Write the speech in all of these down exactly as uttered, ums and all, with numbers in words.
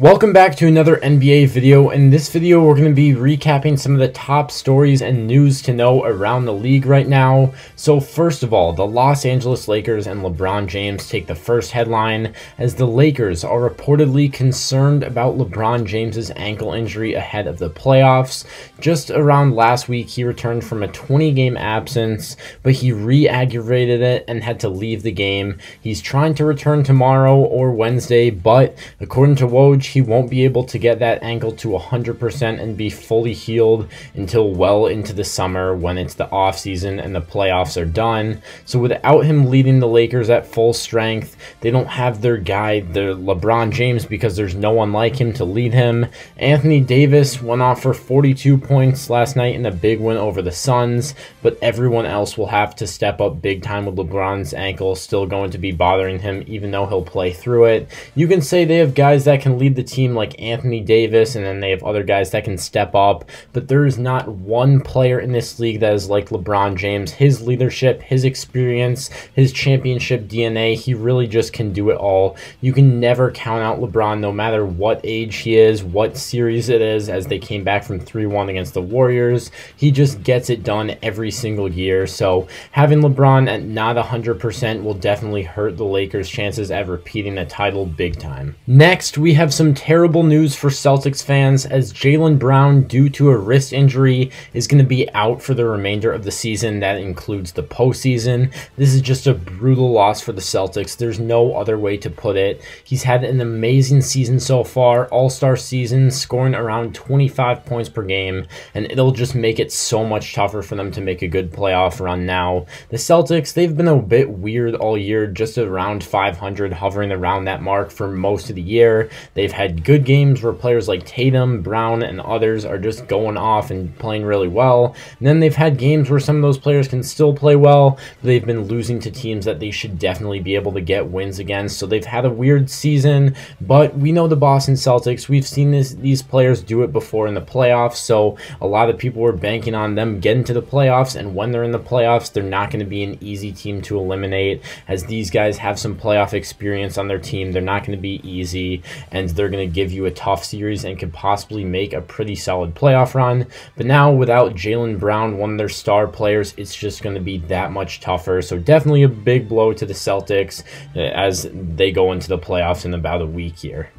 Welcome back to another N B A video. In this video, we're going to be recapping some of the top stories and news to know around the league right now. So first of all, the Los Angeles Lakers and LeBron James take the first headline as the Lakers are reportedly concerned about LeBron James's ankle injury ahead of the playoffs. Just around last week, he returned from a twenty game absence, but he re-aggravated it and had to leave the game. He's trying to return tomorrow or Wednesday, but according to Woj, he won't be able to get that ankle to one hundred percent and be fully healed until well into the summer when it's the offseason and the playoffs are done. So without him leading the Lakers at full strength, they don't have their guy, their LeBron James, because there's no one like him to lead him. Anthony Davis went off for forty-two points last night in a big win over the Suns, but everyone else will have to step up big time with LeBron's ankle still going to be bothering him, even though he'll play through it. You can say they have guys that can lead the team like Anthony Davis, and then they have other guys that can step up, but there is not one player in this league that is like LeBron James. His leadership, his experience, his championship D N A, he really just can do it all. You can never count out LeBron no matter what age he is, what series it is, as they came back from three one against the Warriors. He just gets it done every single year, so having LeBron at not one hundred percent will definitely hurt the Lakers' chances at repeating the title big time. Next, we have some terrible news for Celtics fans as Jaylen Brown, due to a wrist injury, is going to be out for the remainder of the season. That includes the postseason. This is just a brutal loss for the Celtics. There's no other way to put it. He's had an amazing season so far, all-star season, scoring around twenty-five points per game, and it'll just make it so much tougher for them to make a good playoff run now. The Celtics, they've been a bit weird all year, just around five hundred, hovering around that mark for most of the year. They've had good games where players like Tatum, Brown, and others are just going off and playing really well. And then they've had games where some of those players can still play well, but they've been losing to teams that they should definitely be able to get wins against. So they've had a weird season, but we know the Boston Celtics. We've seen this, these players do it before in the playoffs, so a lot of people were banking on them getting to the playoffs, and when they're in the playoffs, they're not going to be an easy team to eliminate, as these guys have some playoff experience on their team. They're not going to be easy, and they're going to give you a tough series and could possibly make a pretty solid playoff run. But now without Jaylen Brown, one of their star players, it's just going to be that much tougher. So definitely a big blow to the Celtics as they go into the playoffs in about a week here.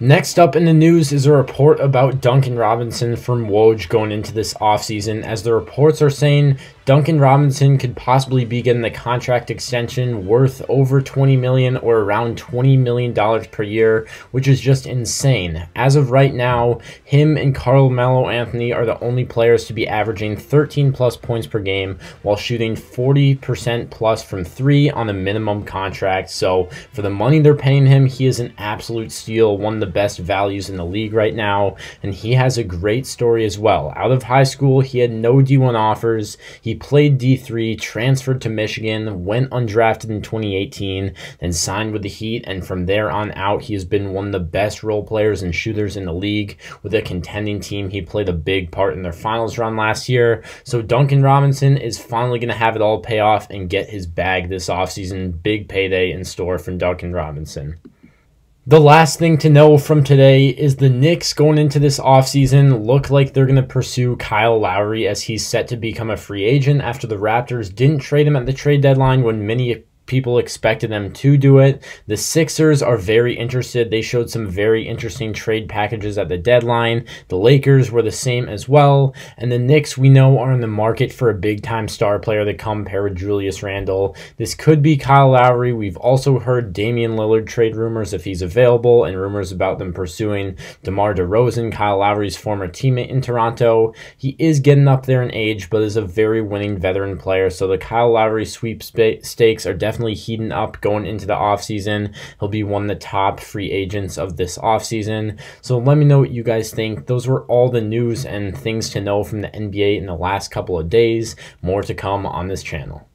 Next up in the news is a report about Duncan Robinson from Woj going into this offseason, as the reports are saying Duncan Robinson could possibly be getting the contract extension worth over twenty million dollars or around twenty million dollars per year, which is just insane. As of right now, him and Carmelo Anthony are the only players to be averaging thirteen plus points per game while shooting forty percent plus from three on a minimum contract. So for the money they're paying him, he is an absolute steal, one of the best values in the league right now, and he has a great story as well. Out of high school, he had no D one offers. He played D three, transferred to Michigan, went undrafted in twenty eighteen, then signed with the Heat, and from there on out, he has been one of the best role players and shooters in the league. With a contending team, he played a big part in their finals run last year, so Duncan Robinson is finally going to have it all pay off and get his bag this offseason. Big payday in store from Duncan Robinson. The last thing to know from today is the Knicks going into this offseason look like they're going to pursue Kyle Lowry, as he's set to become a free agent after the Raptors didn't trade him at the trade deadline when many people expected them to do it. The Sixers are very interested. They showed some very interesting trade packages at the deadline. The Lakers were the same as well. And the Knicks, we know, are in the market for a big-time star player to come pair with Julius Randle. This could be Kyle Lowry. We've also heard Damian Lillard trade rumors if he's available, and rumors about them pursuing DeMar DeRozan, Kyle Lowry's former teammate in Toronto. He is getting up there in age, but is a very winning veteran player. So the Kyle Lowry sweepstakes are definitely Definitely heating up going into the offseason. He'll be one of the top free agents of this offseason. So let me know what you guys think. Those were all the news and things to know from the N B A in the last couple of days. More to come on this channel.